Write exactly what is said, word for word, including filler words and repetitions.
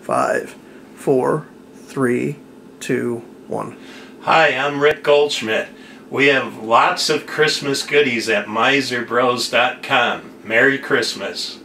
five, four, three, two, one. Hi, I'm Rick Goldschmidt. We have lots of Christmas goodies at Miser Bros dot com. Merry Christmas.